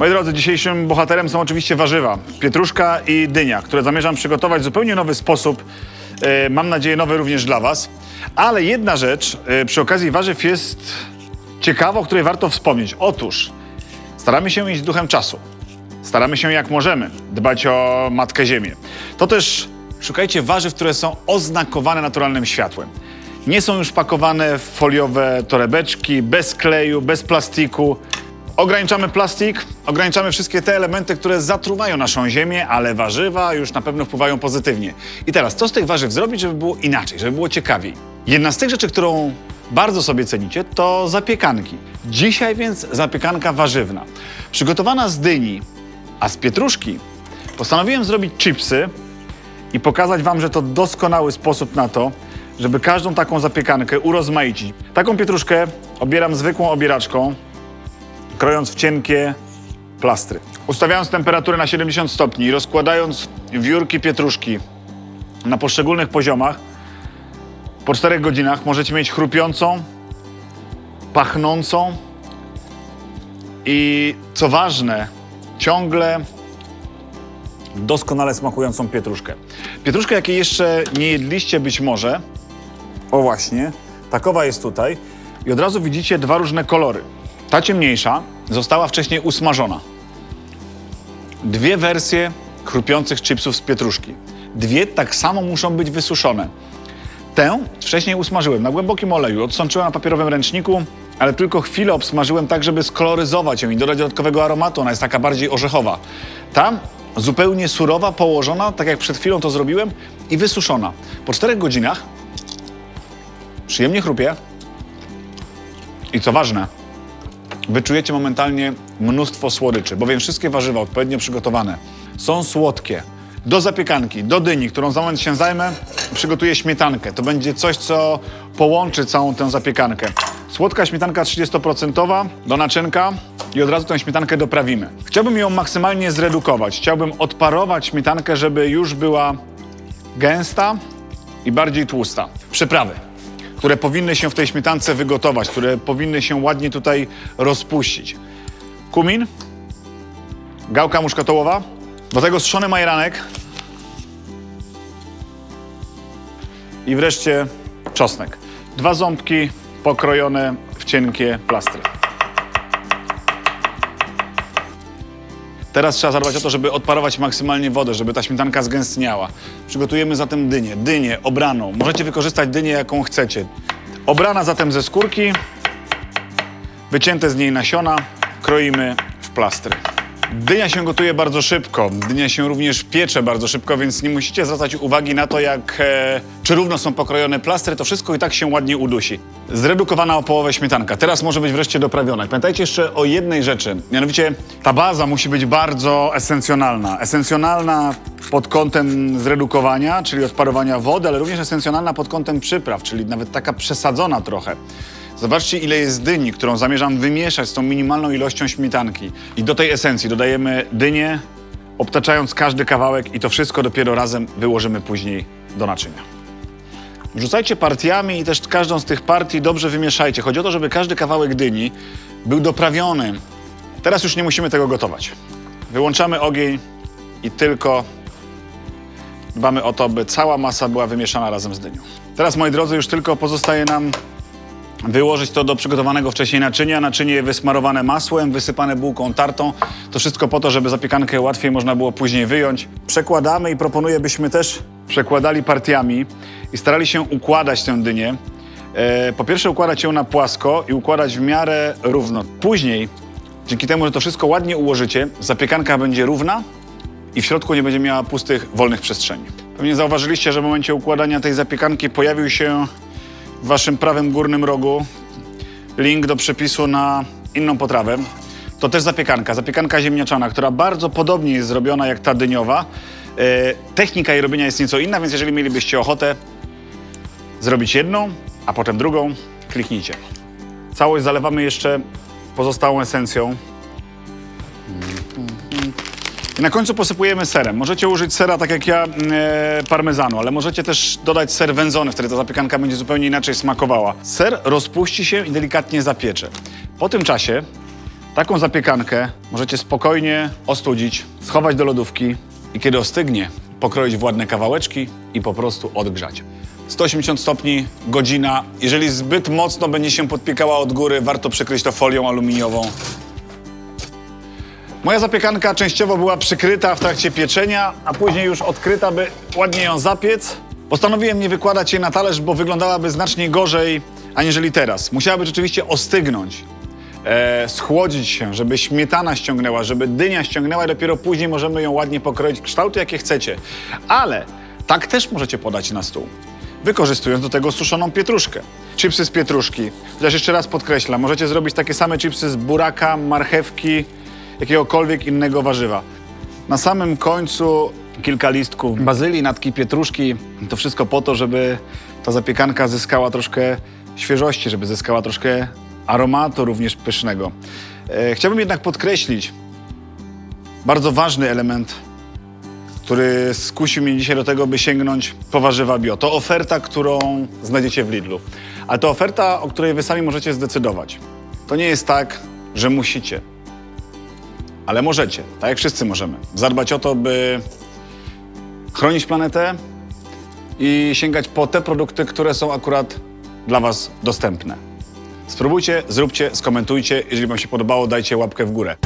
Moi drodzy, dzisiejszym bohaterem są oczywiście warzywa, pietruszka i dynia, które zamierzam przygotować w zupełnie nowy sposób. Mam nadzieję, nowy również dla was. Ale jedna rzecz przy okazji warzyw jest ciekawa, o której warto wspomnieć. Otóż staramy się iść duchem czasu. Staramy się jak możemy dbać o Matkę Ziemię. To też szukajcie warzyw, które są oznakowane naturalnym światłem. Nie są już pakowane w foliowe torebeczki, bez kleju, bez plastiku. Ograniczamy plastik, ograniczamy wszystkie te elementy, które zatruwają naszą ziemię, ale warzywa już na pewno wpływają pozytywnie. I teraz, co z tych warzyw zrobić, żeby było inaczej, żeby było ciekawiej? Jedna z tych rzeczy, którą bardzo sobie cenicie, to zapiekanki. Dzisiaj więc zapiekanka warzywna. Przygotowana z dyni, a z pietruszki, postanowiłem zrobić chipsy i pokazać wam, że to doskonały sposób na to, żeby każdą taką zapiekankę urozmaicić. Taką pietruszkę obieram zwykłą obieraczką, krojąc w cienkie plastry. Ustawiając temperaturę na 70 stopni i rozkładając wiórki pietruszki na poszczególnych poziomach, po 4 godzinach możecie mieć chrupiącą, pachnącą i, co ważne, ciągle doskonale smakującą pietruszkę. Pietruszkę, jakiej jeszcze nie jedliście być może, o właśnie, takowa jest tutaj i od razu widzicie dwa różne kolory. Ta ciemniejsza została wcześniej usmażona. Dwie wersje chrupiących chipsów z pietruszki. Dwie tak samo muszą być wysuszone. Tę wcześniej usmażyłem na głębokim oleju, odsączyłem na papierowym ręczniku, ale tylko chwilę obsmażyłem tak, żeby skoloryzować ją i dodać dodatkowego aromatu. Ona jest taka bardziej orzechowa. Ta zupełnie surowa, położona, tak jak przed chwilą to zrobiłem, i wysuszona. Po 4 godzinach przyjemnie chrupie i, co ważne, wyczujecie momentalnie mnóstwo słodyczy, bowiem wszystkie warzywa odpowiednio przygotowane są słodkie. Do zapiekanki, do dyni, którą za moment się zajmę, przygotuję śmietankę. To będzie coś, co połączy całą tę zapiekankę. Słodka śmietanka 30% do naczynka i od razu tę śmietankę doprawimy. Chciałbym ją maksymalnie zredukować. Chciałbym odparować śmietankę, żeby już była gęsta i bardziej tłusta. Przyprawy, które powinny się w tej śmietance wygotować, które powinny się ładnie tutaj rozpuścić. Kumin, gałka muszkatołowa, do tego suszony majeranek i wreszcie czosnek. Dwa ząbki pokrojone w cienkie plastry. Teraz trzeba zadbać o to, żeby odparować maksymalnie wodę, żeby ta śmietanka zgęstniała. Przygotujemy zatem dynię. Dynię obraną. Możecie wykorzystać dynię, jaką chcecie. Obrana zatem ze skórki. Wycięte z niej nasiona kroimy w plastry. Dynia się gotuje bardzo szybko. Dynia się również piecze bardzo szybko, więc nie musicie zwracać uwagi na to, jak czy równo są pokrojone plastry. To wszystko i tak się ładnie udusi. Zredukowana o połowę śmietanka. Teraz może być wreszcie doprawiona. Pamiętajcie jeszcze o jednej rzeczy. Mianowicie ta baza musi być bardzo esencjonalna. Esencjonalna pod kątem zredukowania, czyli odparowania wody, ale również esencjonalna pod kątem przypraw, czyli nawet taka przesadzona trochę. Zobaczcie, ile jest dyni, którą zamierzam wymieszać z tą minimalną ilością śmietanki. I do tej esencji dodajemy dynię, obtaczając każdy kawałek i to wszystko dopiero razem wyłożymy później do naczynia. Wrzucajcie partiami i też każdą z tych partii dobrze wymieszajcie. Chodzi o to, żeby każdy kawałek dyni był doprawiony. Teraz już nie musimy tego gotować. Wyłączamy ogień i tylko dbamy o to, by cała masa była wymieszana razem z dynią. Teraz, moi drodzy, już tylko pozostaje nam wyłożyć to do przygotowanego wcześniej naczynia. Naczynie wysmarowane masłem, wysypane bułką tartą. To wszystko po to, żeby zapiekankę łatwiej można było później wyjąć. Przekładamy i proponuję, byśmy też przekładali partiami i starali się układać tę dynię. Po pierwsze układać ją na płasko i układać w miarę równo. Później, dzięki temu, że to wszystko ładnie ułożycie, zapiekanka będzie równa i w środku nie będzie miała pustych, wolnych przestrzeni. Pewnie zauważyliście, że w momencie układania tej zapiekanki pojawił się w waszym prawym górnym rogu link do przepisu na inną potrawę. To też zapiekanka, zapiekanka ziemniaczana, która bardzo podobnie jest zrobiona jak ta dyniowa. Technika jej robienia jest nieco inna, więc jeżeli mielibyście ochotę zrobić jedną, a potem drugą, kliknijcie. Całość zalewamy jeszcze pozostałą esencją. I na końcu posypujemy serem. Możecie użyć sera, tak jak ja, parmezanu, ale możecie też dodać ser wędzony, wtedy ta zapiekanka będzie zupełnie inaczej smakowała. Ser rozpuści się i delikatnie zapiecze. Po tym czasie Taką zapiekankę możecie spokojnie ostudzić, schować do lodówki i kiedy ostygnie, pokroić w ładne kawałeczki i po prostu odgrzać. 180 stopni, godzina. Jeżeli zbyt mocno będzie się podpiekała od góry, warto przykryć to folią aluminiową. Moja zapiekanka częściowo była przykryta w trakcie pieczenia, a później już odkryta, by ładnie ją zapiec. Postanowiłem nie wykładać jej na talerz, bo wyglądałaby znacznie gorzej, aniżeli teraz. Musiałaby rzeczywiście ostygnąć, schłodzić się, żeby śmietana ściągnęła, żeby dynia ściągnęła i dopiero później możemy ją ładnie pokroić w kształty, jakie chcecie. Ale tak też możecie podać na stół, wykorzystując do tego suszoną pietruszkę. Chipsy z pietruszki. Chociaż jeszcze raz podkreślam, możecie zrobić takie same chipsy z buraka, marchewki, jakiegokolwiek innego warzywa. Na samym końcu kilka listków bazylii, natki pietruszki. To wszystko po to, żeby ta zapiekanka zyskała troszkę świeżości, żeby zyskała troszkę aromatu również pysznego. Chciałbym jednak podkreślić bardzo ważny element, który skusił mnie dzisiaj do tego, by sięgnąć po warzywa bio. To oferta, którą znajdziecie w Lidlu. Ale to oferta, o której wy sami możecie zdecydować. To nie jest tak, że musicie. Ale możecie, tak jak wszyscy możemy, zadbać o to, by chronić planetę i sięgać po te produkty, które są akurat dla was dostępne. Spróbujcie, zróbcie, skomentujcie. Jeżeli wam się podobało, dajcie łapkę w górę.